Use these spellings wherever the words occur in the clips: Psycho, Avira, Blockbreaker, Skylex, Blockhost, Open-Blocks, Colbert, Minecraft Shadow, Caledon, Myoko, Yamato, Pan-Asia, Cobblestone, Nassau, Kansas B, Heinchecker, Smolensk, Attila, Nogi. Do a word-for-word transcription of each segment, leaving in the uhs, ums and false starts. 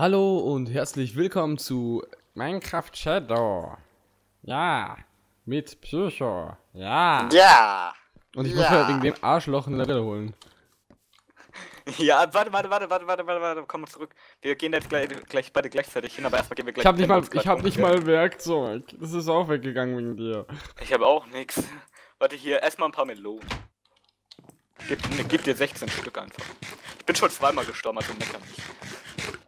Hallo und herzlich willkommen zu Minecraft Shadow. Ja, mit Psycho. Ja. Ja. Und ich muss halt wegen dem Arschloch eine Level holen. Ja, warte, warte, warte, warte, warte, warte, warte, komm zurück. Wir gehen jetzt gleich, gleich beide gleichzeitig hin, aber erstmal gehen wir gleich. Ich hab nicht mal, ich hab nicht mal Werkzeug. Das ist auch weggegangen wegen dir. Ich habe auch nichts. Warte hier, erstmal ein paar Melonen. Gib, gib dir sechzehn Stück einfach. Ich bin schon zweimal gestorben, also meckern nicht.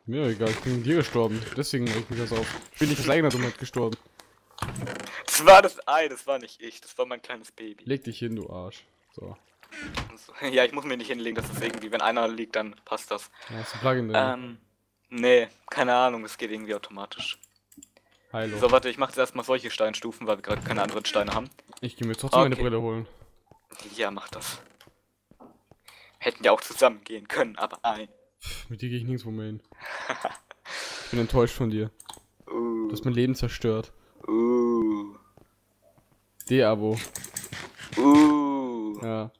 Mir egal, ich bin dir gestorben, deswegen regt mich das auf. Ich bin nicht das eigene Dummheit gestorben. Das war das Ei, das war nicht ich, das war mein kleines Baby. Leg dich hin, du Arsch. So. Ja, ich muss mir nicht hinlegen, das ist irgendwie, wenn einer liegt, dann passt das. Ja, hast du ein Plugin drin? Ähm, nee, keine Ahnung, es geht irgendwie automatisch. Heilo. So, warte, ich mach jetzt erstmal solche Steinstufen, weil wir gerade keine anderen Steine haben. Ich geh mir jetzt trotzdem okay. Meine Brille holen. Ja, mach das. Hätten ja auch zusammen gehen können, aber nein. Mit dir gehe ich nirgendwo mehr hin. Ich bin enttäuscht von dir. Uh. Du hast mein Leben zerstört. Uh. De-Abo. Uh. Ja.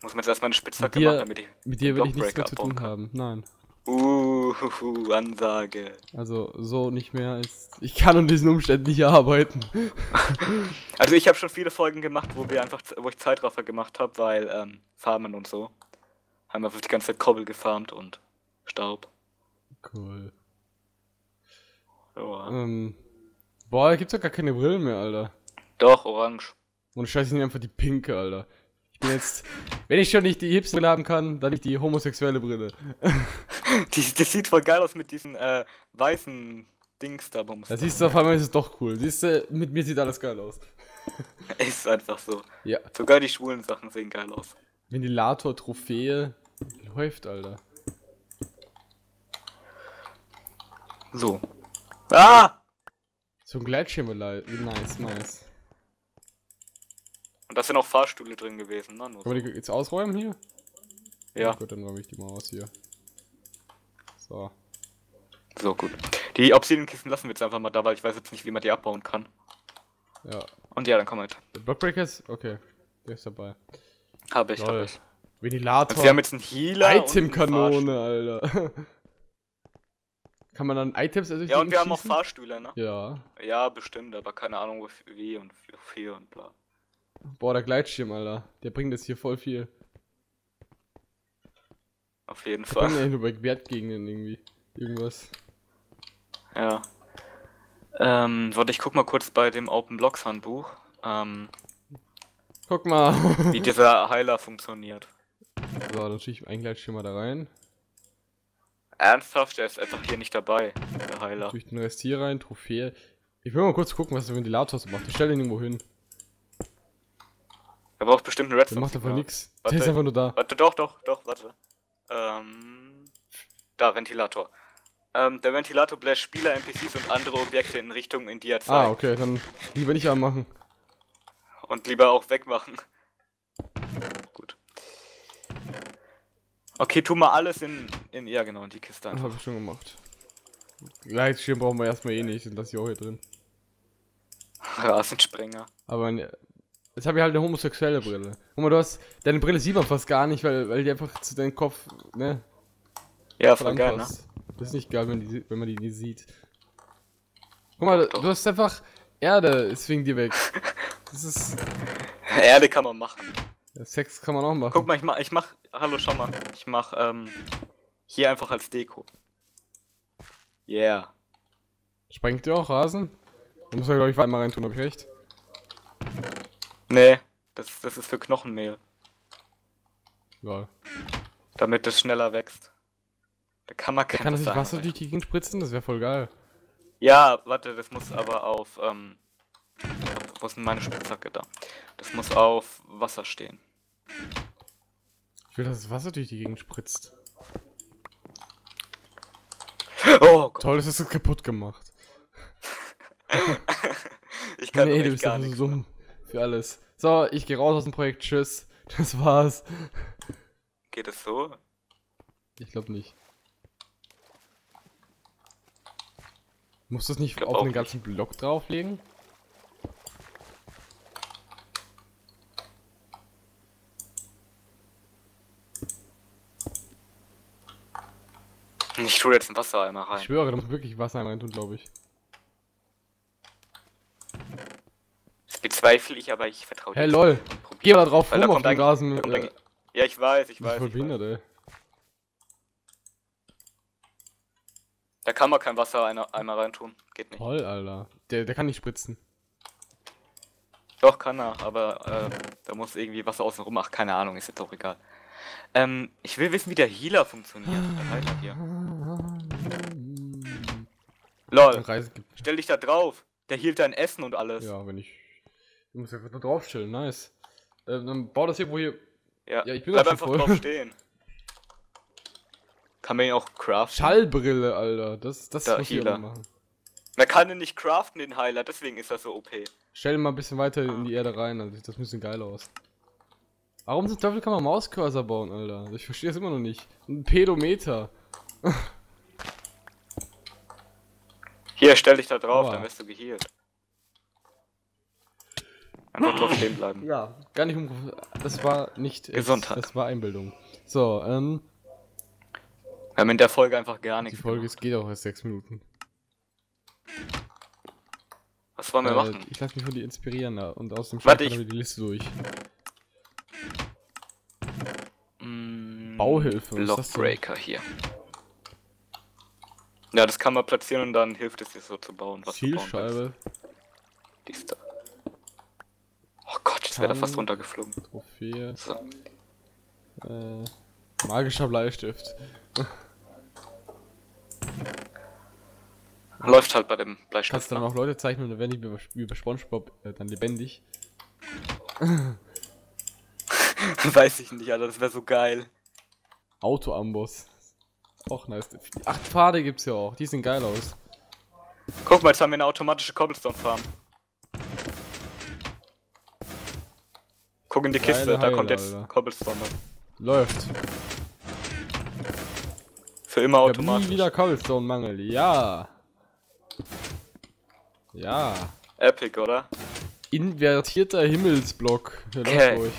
Muss man jetzt erstmal eine Spitzhacke machen, damit ich. Mit dir will ich nichts mehr zu tun haben. Nein. Uh, Ansage. Also, so nicht mehr ist. Ich kann unter diesen Umständen nicht arbeiten. Also, ich habe schon viele Folgen gemacht, wo wir einfach, wo ich Zeitraffer gemacht habe, weil ähm, Farmen und so. Haben wir die ganze Zeit Kobbel gefarmt und Staub. Cool. Oh. Ähm, boah, da gibt's ja gar keine Brillen mehr, Alter. Doch, orange. Und scheiße, ich nehme einfach die pinke, Alter. Ich bin jetzt... Wenn ich schon nicht die Hipster haben kann, dann nicht die homosexuelle Brille. die, das sieht voll geil aus mit diesen äh, weißen Dings da. Da siehst du, auf einmal ist es doch cool. Siehst du, mit mir sieht alles geil aus. Ist einfach so. Ja. Sogar die schwulen Sachen sehen geil aus. Ventilator-Trophäe... Läuft, Alter. So. Ah! So ein Gleitschirm, nice, nice. Und da sind auch Fahrstühle drin gewesen, ne? Nur können wir die jetzt ausräumen hier? Ja. Oh Gott, dann räume ich die mal aus hier. So. So, gut. Die Obsidian-Kisten lassen wir jetzt einfach mal da, weil ich weiß jetzt nicht, wie man die abbauen kann. Ja. Und ja, dann komm halt. Der Blockbreaker ist... Okay. Der ist dabei. Hab ich, hab ich. Ventilator. Also wir haben jetzt einen Healer. Itemkanone, Alter. Kann man dann Items ersichtigen? Ja, und wir schießen? Haben auch Fahrstühle, ne? Ja. Ja, bestimmt, aber keine Ahnung, wie und wie und bla. Boah, der Gleitschirm, Alter. Der bringt jetzt hier voll viel. Auf jeden Fall. Ich bin ja nur Wert gegen den irgendwie. Irgendwas. Ja. Ähm, warte, ich guck mal kurz bei dem Open-Blocks Handbuch. Ähm. Guck mal. Wie dieser Heiler funktioniert. So, dann schiebe ich einen Gleitschirm da rein. Ernsthaft, der ist einfach hier nicht dabei, der Heiler. Durch den Rest hier rein, Trophäe. Ich will mal kurz gucken, was der Ventilator so macht. Ich stelle ihn irgendwo hin. Er braucht bestimmt einen Redstone. Der macht einfach nichts. Der ist einfach nur da. Warte, doch, doch, doch, warte. Ähm. Da, Ventilator. Ähm, der Ventilator bläst Spieler, N P Cs und andere Objekte in Richtungen, in die er zeigt. Ah, okay, dann lieber nicht anmachen. Und lieber auch wegmachen. Okay, tu mal alles in, in ja genau, in die Kiste einfach. Das hab ich schon gemacht. Gleitschirm brauchen wir erstmal eh nicht, sind das hier auch hier drin. Rasensprenger. Aber jetzt habe ich halt eine homosexuelle Brille. Guck mal, du hast, deine Brille sieht man fast gar nicht, weil, weil die einfach zu deinem Kopf, ne? Ja, voll geil, ne? Das ist nicht geil, wenn, die, wenn man die nie sieht. Guck mal, doch. Du hast einfach Erde, ist wegen dir weg. Das ist... Erde kann man machen. Ja, Sex kann man auch machen. Guck mal, ich mach, ich mach, hallo, schau mal, ich mach, ähm, hier einfach als Deko. Yeah. Sprengt ihr auch Rasen? Da muss man, glaube ich, einmal reintun, hab ich recht? Nee, das, das ist für Knochenmehl. Ja. Damit das schneller wächst. Da kann man kein da kann das nicht Wasser durch die Gegend spritzen? Das wäre voll geil. Ja, warte, das muss aber auf, ähm, wo ist denn meine Spitzhacke da? Das muss auf Wasser stehen. Ich will, dass das Wasser durch die Gegend spritzt. Oh Gott. Toll, das ist kaputt gemacht. Ich kann nee, ey, du bist gar nicht so für alles. So, ich gehe raus aus dem Projekt. Tschüss. Das war's. Geht es so? Ich glaube nicht. Muss das nicht auf den ganzen nicht. Block drauflegen? Ich tue jetzt einen Wassereimer rein. Ich schwöre, da muss wirklich Wasser rein tun, glaube ich. Das bezweifle ich, aber ich vertraue dir. Hey lol, geh mal da drauf rum auf den Rasen. Ja. ja, ich weiß, ich weiß. Das ist voll behindert, ey. Da kann man kein Wasser einmal rein tun. Geht nicht. Voll, Alter. Der, der kann nicht spritzen. Doch, kann er, aber äh, da muss irgendwie Wasser außen rum. Ach, keine Ahnung, ist jetzt auch egal. Ähm, ich will wissen, wie der Healer funktioniert. Alter, hier. Lol, stell dich da drauf. Der healt dein Essen und alles. Ja, wenn ich... Ich muss ja nur drauf chillen, nice. Äh, dann bau das hier, wo hier... Ja, ja ich bin bleib einfach voll. drauf stehen. Kann man ihn auch craften? Schallbrille, Alter. Das, das da, muss ich auch machen. Man kann ihn nicht craften, den Heiler, deswegen ist das so O P. Stell ihn mal ein bisschen weiter ah. in die Erde rein, also das sieht geil aus. Warum zum Teufel kann man Mauscursor bauen, Alter? Ich verstehe das immer noch nicht. Ein Pedometer. Hier, stell dich da drauf, Oha. dann wirst du gehealt. Einfach drauf stehen bleiben. Ja, gar nicht um... Das war nicht... Gesundheit. Das war Einbildung. So, ähm... wir haben in der Folge einfach gar nichts. Die Folge gemacht. geht auch erst sechs Minuten. Was wollen wir äh, machen? Ich lasse mich von dir inspirieren da und aus dem Schlag ich... die Liste durch. Mm, Bauhilfe. Blockbreaker hier. Ja, das kann man platzieren und dann hilft es dir so zu bauen. Was Zielscheibe. Die ist da. Oh Gott, jetzt wäre da fast runtergeflogen. Trophäe. So. Äh, magischer Bleistift. Läuft halt bei dem Bleistift. Kannst du dann auch Leute zeichnen und dann werden die wie bei Spongebob äh, dann lebendig. Weiß ich nicht, Alter, das wäre so geil. Auto-Amboss. Auch nice. Ach, Pfade gibt's ja auch, die sehen geil aus. Guck mal, jetzt haben wir eine automatische Cobblestone-Farm. Guck in die Geile Kiste, Heile, da kommt jetzt Alter. Cobblestone. Läuft. Für immer ich automatisch. Nie wieder Cobblestone-Mangel, ja. Ja. Epic, oder? Invertierter Himmelsblock. Ja, okay. Euch.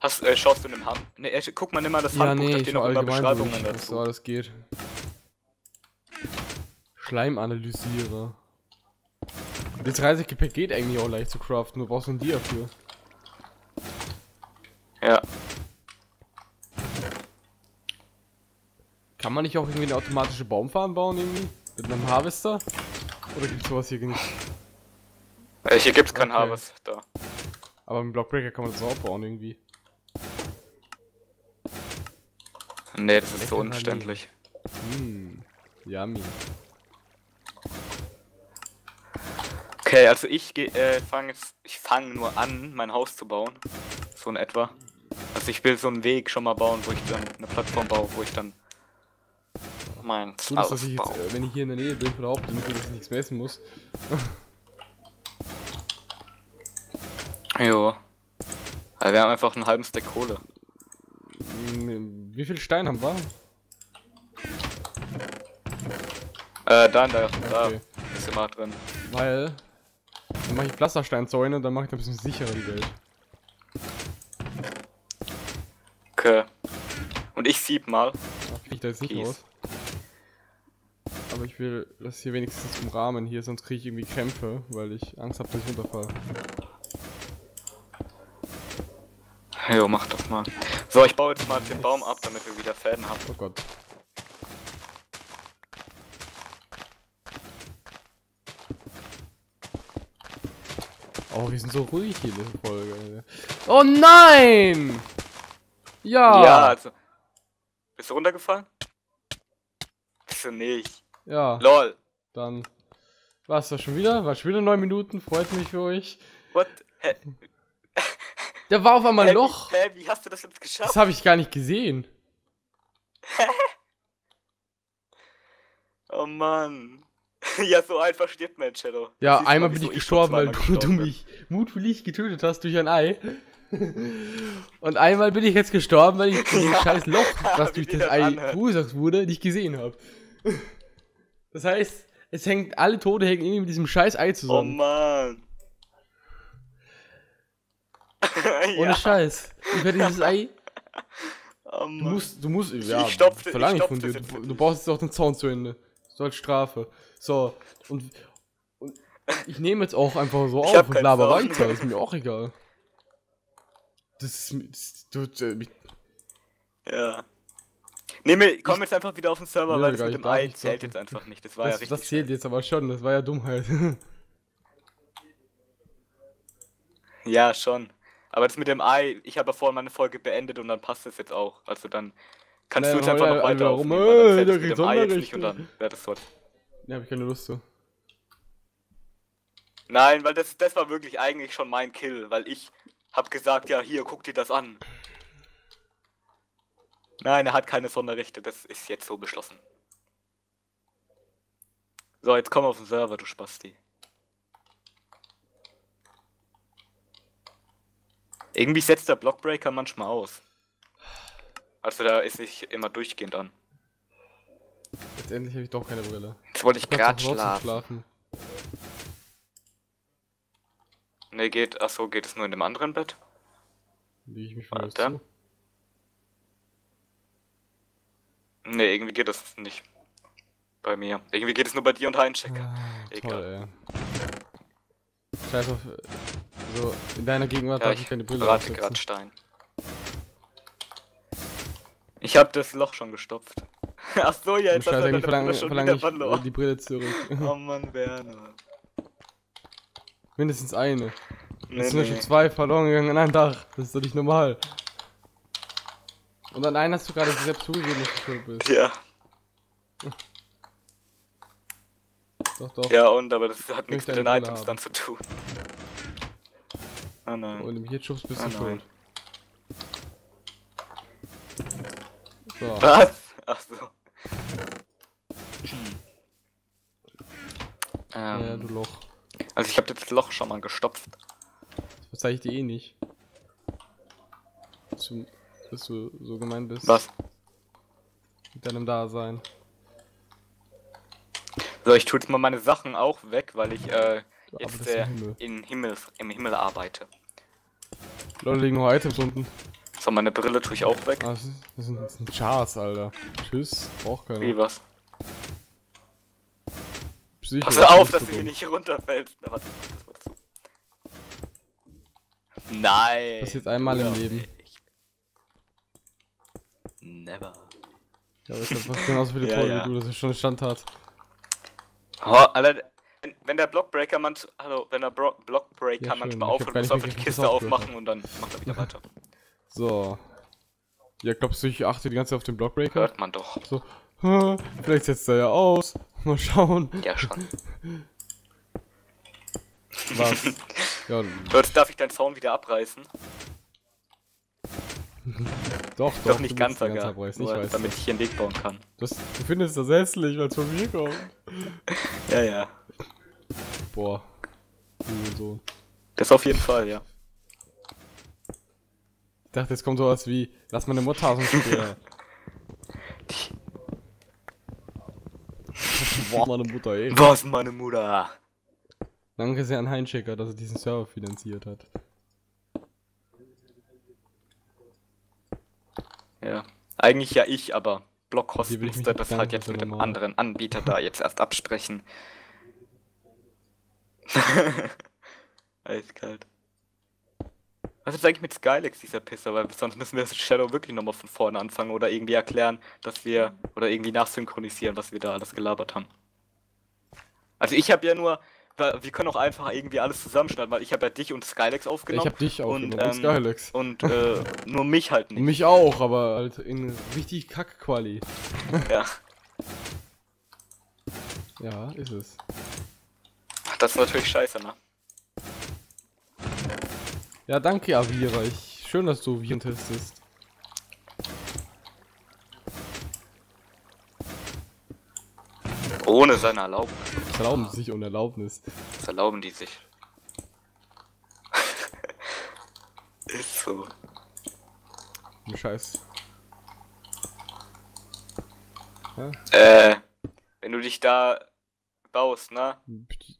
Hast, äh, schaust du in dem Hand? Ne, guck mal, nimm mal das ja, Handbuch, nee, da stehen noch immer Beschreibungen dazu. So, alles geht. Schleimanalysierer. Das dreißig G P geht eigentlich auch leicht zu craften, du brauchst ein Dia für. Ja. Kann man nicht auch irgendwie eine automatische Baumfarm bauen, irgendwie? Mit einem Harvester? Oder gibt's sowas hier nicht? Äh, hier gibt's keinen okay. Harvester. Aber mit dem Blockbreaker kann man das auch bauen, irgendwie. Nee, das ist so umständlich. Hm, yummy. Okay, also ich äh, fange jetzt, ich fange nur an, mein Haus zu bauen. So in etwa. Also ich will so einen Weg schon mal bauen, wo ich dann eine Plattform baue, wo ich dann mein Haus baue. Dass ich jetzt, äh, wenn ich hier in der Nähe bin, überhaupt, damit ich jetzt nichts mehr essen muss. Jo. Also wir haben einfach einen halben Stack Kohle. Wie viel Stein haben wir? Äh, da, da, da. Okay. Ist immer drin. Weil, dann mache ich Pflastersteinzäune, dann mache ich ein bisschen sicherer die Welt. Okay. Und ich sieb mal. Ach, krieg ich da jetzt nicht raus. Aber ich will das hier wenigstens umrahmen hier, sonst kriege ich irgendwie Krämpfe, weil ich Angst habe, dass ich runterfalle. Jo, mach das mal. So, ich baue jetzt mal den Baum ab, damit wir wieder Fäden haben. Oh Gott. Oh, wir sind so ruhig hier in dieser Folge, Alter. Oh nein! Ja! Ja, also. Bist du runtergefallen? Bist du nicht. Ja. Lol. Dann war's das schon wieder. War schon wieder neun Minuten. Freut mich für euch. What? Hä? Da war auf einmal ein Loch. Hä, wie hast du das jetzt geschafft? Das habe ich gar nicht gesehen. Oh Mann. Ja, so einfach stirbt man in Shadow. Ja, Siehst einmal mal, bin ich so gestorben, weil du, du mich mutwillig getötet hast durch ein Ei. Und einmal bin ich jetzt gestorben, weil ich dieses scheiß Loch, was durch das, das Ei verursacht wurde, nicht gesehen habe. Das heißt, es hängt, alle Tode hängen irgendwie mit diesem scheiß Ei zusammen. Oh Mann. ja. Ohne Scheiß. Über dieses Ei. Oh, du musst, du musst, ja, ich stopfte, verlange ich von dir. Du, du brauchst jetzt auch den Zaun zu Ende. So als Strafe. So, und, und ich nehme jetzt auch einfach so ich auf und laber weiter. Ist mir auch egal. Das ist, das tut, ja. Nee, nee, komm jetzt einfach wieder auf den Server, nee, weil das mit dem Ei zählt jetzt einfach nicht. Das war das, ja richtig. Das zählt jetzt aber schon, das war ja Dummheit. Ja, schon. Aber das mit dem Ei, ich habe ja vorhin meine Folge beendet und dann passt das jetzt auch. Also dann kannst naja, du jetzt einfach ja, noch weiter warum? aufnehmen. Äh, das mit dem Ei jetzt nicht und dann wäre das tot. Ja, hab ich keine Lust zu. Nein, weil das, das war wirklich eigentlich schon mein Kill, weil ich hab gesagt, ja hier, guck dir das an. Nein, er hat keine Sonderrechte, das ist jetzt so beschlossen. So, jetzt komm auf den Server, du Spasti. Irgendwie setzt der Blockbreaker manchmal aus. Also da ist nicht immer durchgehend an. Letztendlich habe ich doch keine Brille. Jetzt wollte ich, ich gerade schlafen. schlafen. Ne, geht, achso, geht es nur in dem anderen Bett? Liege ich mich von dazu? Ne, irgendwie geht das nicht. Bei mir. Irgendwie geht es nur bei dir und Heinchecker. Ah, egal. Toll, ey. Scheiß auf. So, in deiner Gegenwart ja, darf ich keine Brille aufsetzen. Ich rate grad Stein. Ich hab das Loch schon gestopft. Achso, ja, jetzt hast du deine Brille schon wieder verloren. Die Brille zurück. Oh Mann, Werner. Mindestens eine. Nee, es sind nee. schon zwei verloren gegangen an einem Dach. Das ist doch nicht normal. Und an einen hast du gerade selbst zugegeben, dass du schuld bist. Ja. Doch, doch. Ja, und, aber das hat nichts mit den Items haben. dann zu tun. Ah, nein. Und im Hitschubs bist ah, du nein. schuld. So. Was? Ach so. ähm, ja, du Loch. Also, ich hab das Loch schon mal gestopft. Das verzeih ich dir eh nicht. Zum Dass du so gemein bist. Was? Mit deinem Dasein. So, ich tue jetzt mal meine Sachen auch weg, weil ich äh, jetzt äh, Himmel. In Himmel, im Himmel arbeite. Leute, liegen noch Items unten. So, meine Brille tue ich auch weg. Ah, das, ist, das, sind, das sind Chars, Alter. Tschüss, brauch keiner. Wie was? Psycho, Pass auf, dass du hier nicht runterfällst. Na, warte, das war zu. Nein. Das ist jetzt einmal ja. im Leben. Never. Ja, aber ist einfach genauso viele ja, Tore ja. wie du, das ist schon eine Standart. Oh, Alter, wenn, wenn der Blockbreaker manchmal, hallo, wenn der Bro Blockbreaker ja, manchmal aufhört, muss er die Kiste aufmachen hat. und dann macht er wieder weiter. So. Ja, glaubst du, ich achte die ganze Zeit auf den Blockbreaker? Hört man doch. So. Vielleicht setzt er ja aus. Mal schauen. Ja, schon. Was? ja. Jetzt darf ich deinen Zaun wieder abreißen. Doch, doch, doch, nicht ganz sogar, nicht weiß, damit ich hier einen Weg bauen kann. Das, du findest das hässlich, weil es von mir kommt. ja, ja. Boah. So. Das auf jeden Fall, ja. Ich dachte, jetzt kommt sowas wie, lass meine Mutter aus dem Spiel. Boah, meine Mutter, ey. Was, meine Mutter? Danke sehr an Heinchecker, dass er diesen Server finanziert hat. Ja, eigentlich ja ich, aber Blockhost musste das halt jetzt mit dem anderen Anbieter da jetzt erst absprechen. Eiskalt. Was ist eigentlich mit Skylex, dieser Pisser? Weil sonst müssen wir das Shadow wirklich nochmal von vorne anfangen oder irgendwie erklären, dass wir, oder irgendwie nachsynchronisieren, was wir da alles gelabert haben. Also ich habe ja nur, wir können auch einfach irgendwie alles zusammenschneiden, weil ich habe ja dich und Skylex aufgenommen. Ich habe dich aufgenommen und, ähm, und Skylex. Und äh, nur mich halt nicht. Mich auch, aber halt in richtig Kack-Quali. Ja. Ja, ist es. Das ist natürlich scheiße, ne? Ja, danke Avira. Ich, schön, dass du Viren testest. Ohne seine Erlaubnis. Das erlauben sie sich ohne Erlaubnis. Das erlauben die sich. Ist so. Scheiß. Ja? Äh, wenn du dich da baust, ne?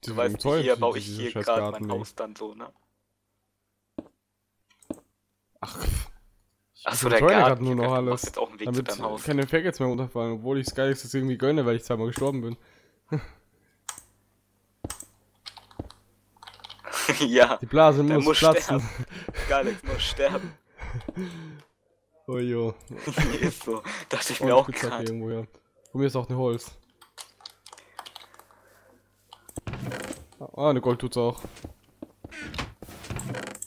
Du weißt, hier baue ich hier gerade mein Haus dann so, ne? Ach, ich Ach so, der Garten nur noch alles, jetzt auch einen Weg damit zu deinem Haus. Keine Fake jetzt mehr runterfallen, obwohl ich Skylex das irgendwie gönne, weil ich zweimal gestorben bin. Ja, die Blase muss, muss platzen. Skylex muss sterben. Oh jo. Ist so, dachte ich oh, mir auch gerade. Ja. Von mir ist auch ein Holz. Ah, eine Gold tut's auch.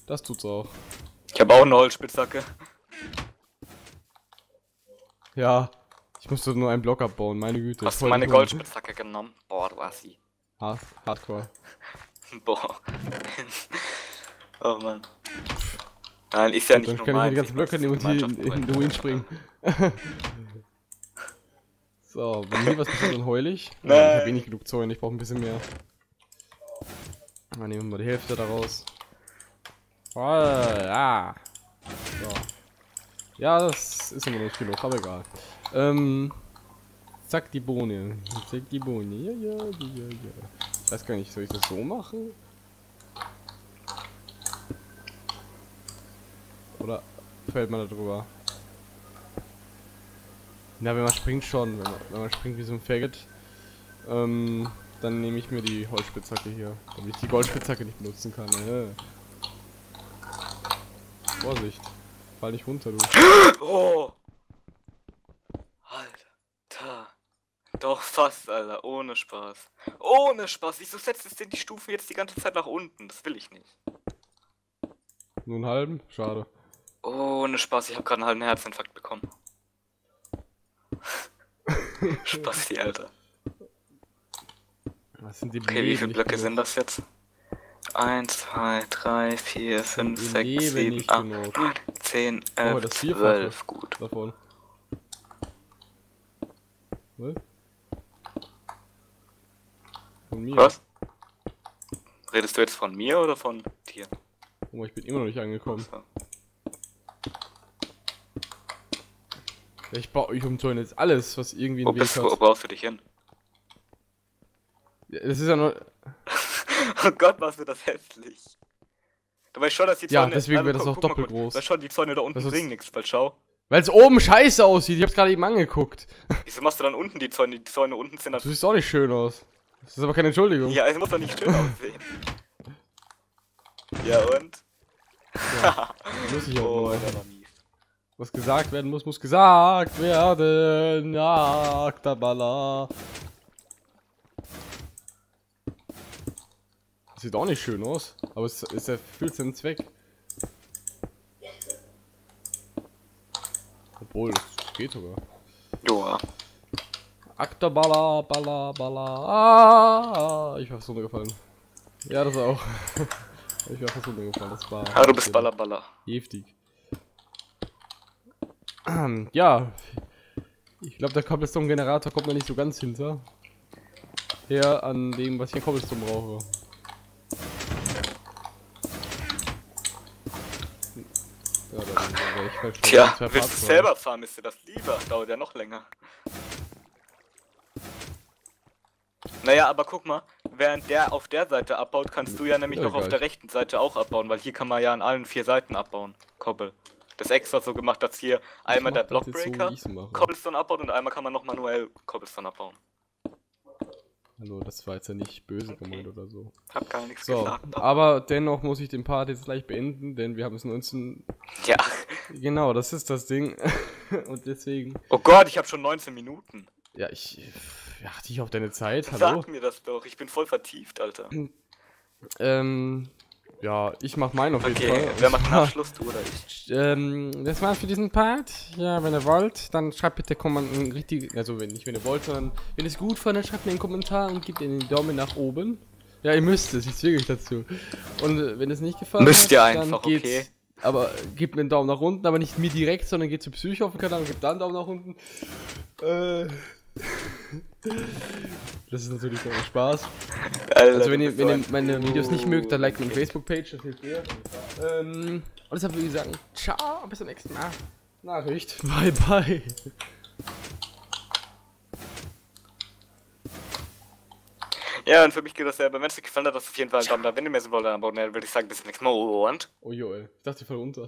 Das tut's auch. Ich habe auch eine Holzspitzhacke. Ja, ich musste nur einen Block abbauen, meine Güte. Hast du meine Goldspitzhacke genommen? Boah, du Assi. Hard, hardcore. Boah. Oh Mann. Nein, ist ja nicht normal. Dann kann ich die ganzen Blöcke in den Ruin springen. So, bei mir was bisschen heulig. Nein. Ich habe wenig genug Zäune, ich brauche ein bisschen mehr. Dann nehmen wir mal die Hälfte daraus. Oh, ja. So. Ja, das ist immer nicht genug, aber egal. Ähm, zack, die Bohne. Zack, die Bohne. Ja, ja, ja, ja. Ich weiß gar nicht, soll ich das so machen? Oder fällt man da drüber? Na, wenn man springt schon, wenn man, wenn man springt wie so ein Faggot, ähm, dann nehme ich mir die Holzspitzhacke hier, damit ich die Goldspitzhacke nicht benutzen kann. Äh. Vorsicht, fall nicht runter, du. Oh! Alter. Doch fast, Alter, ohne Spaß. Ohne Spaß, wieso setzt es denn die Stufen jetzt die ganze Zeit nach unten? Das will ich nicht. Nur einen halben? Schade. Ohne Spaß, ich habe gerade einen halben Herzinfarkt bekommen. Spasti, Alter. Was sind die Blöcke? Okay, wie viele Blöcke sind das jetzt? eins, zwei, drei, vier, fünf, sechs, sieben, acht, neun, zehn, elf, zwölf. Gut. Davon. Was? Von mir? Was? Redest du jetzt von mir oder von dir? Oh, ich bin immer noch nicht angekommen. So. Ich baue euch umzäune jetzt alles, was irgendwie in den Weg hat. Wo brauchst du dich hin? Ja, das ist ja nur... Oh Gott, warst du das hässlich. Du weißt schon, dass die Zäune... Ja, deswegen wird das auch doppelt groß. Du weißt schon, die Zäune da unten bringen nichts, weil schau. Weil es oben scheiße aussieht, ich hab's gerade eben angeguckt. Wieso machst du dann unten die Zäune? Die Zäune unten sind... Das sieht auch nicht schön aus. Das ist aber keine Entschuldigung. Ja, es muss doch nicht schön aussehen. Ja und? Ja, muss ich auch mal. Was gesagt werden muss, muss gesagt werden. Ja, Aktabala. Das sieht auch nicht schön aus, aber es, es erfüllt seinen Zweck. Obwohl, das geht sogar. Joa. Aktabala, bala, bala. Ah, ich hab's runtergefallen. Ja, das auch. Ich war fast runtergefallen, das war... Ah, du bist bala, bala. Heftig. Ja, ich glaube der Cobblestone-Generator kommt mir nicht so ganz hinter. Her an dem, was ich an Cobblestone brauche. Ja, dann, ich Tja, willst du selber fahren, ist dir das lieber, dauert ja noch länger. Naja, aber guck mal, während der auf der Seite abbaut, kannst du ja nämlich ja, noch gleich. auf der rechten Seite auch abbauen, weil hier kann man ja an allen vier Seiten abbauen, Cobble. Das extra so gemacht, dass hier einmal der Blockbreaker so, Cobblestone abbaut und einmal kann man noch manuell Cobblestone abbauen. Hallo, das war jetzt ja nicht böse okay. gemeint oder so. Hab gar nichts so, gesagt. Aber dennoch muss ich den Part jetzt gleich beenden, denn wir haben es neunzehn... Ja. Genau, das ist das Ding. Und deswegen... Oh Gott, ich habe schon neunzehn Minuten. Ja, ich... Achte ich auf deine Zeit, hallo? Sag mir das doch, ich bin voll vertieft, Alter. Ähm... Ja, ich mach meinen auf jeden Fall. Okay, wer macht den Abschluss, du oder ich? Ähm, das war's für diesen Part. Ja, wenn ihr wollt, dann schreibt bitte Kommentaren richtig. Also, wenn nicht, wenn ihr wollt, sondern wenn ihr es gut fandet, dann schreibt mir einen Kommentar und gebt ihr den Daumen nach oben. Ja, ihr müsst es, ich zwinge euch dazu. Und wenn es nicht gefallen hat, müsst ihr einfach, dann geht's, okay. Aber gebt mir einen Daumen nach unten, aber nicht mir direkt, sondern geht zu Psycho auf den Kanal und gebt dann einen Daumen nach unten. Äh. Das ist natürlich ein Spaß. Alter, also wenn ihr, wenn ihr meine Videos nicht mögt, dann liked meine Facebook-Page, das hilft mir. Ähm, und deshalb würde ich sagen, ciao, bis zum nächsten Mal. Nachricht, bye bye. Ja, und für mich geht das ja, wenn es dir gefallen hat, das auf jeden Fall einen Daumen da. Wenn ihr mehr sehen wollt, dann abonnieren, würde ich sagen, bis zum nächsten Mal und... Oh jo, ey. Ich dachte, ich fall runter.